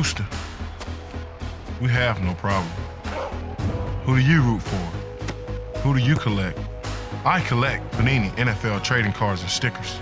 Houston. We have no problem. Who do you root for? Who do you collect? I collect Panini NFL trading cards and stickers.